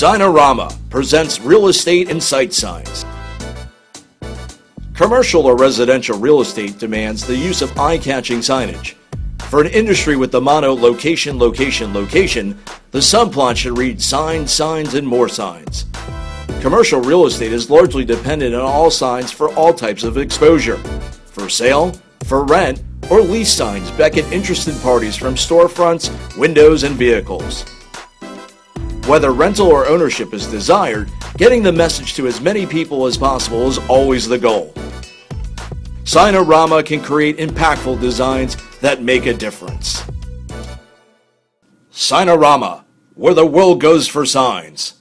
Sign-O-Rama presents real estate and site signs. Commercial or residential real estate demands the use of eye-catching signage. For an industry with the motto location, location, location, the subplot should read signs, signs, and more signs. Commercial real estate is largely dependent on all signs for all types of exposure. For sale, for rent, or lease signs beckon interested parties from storefronts, windows, and vehicles. Whether rental or ownership is desired, getting the message to as many people as possible is always the goal. Sign-O-Rama can create impactful designs that make a difference. Sign-O-Rama, where the world goes for signs.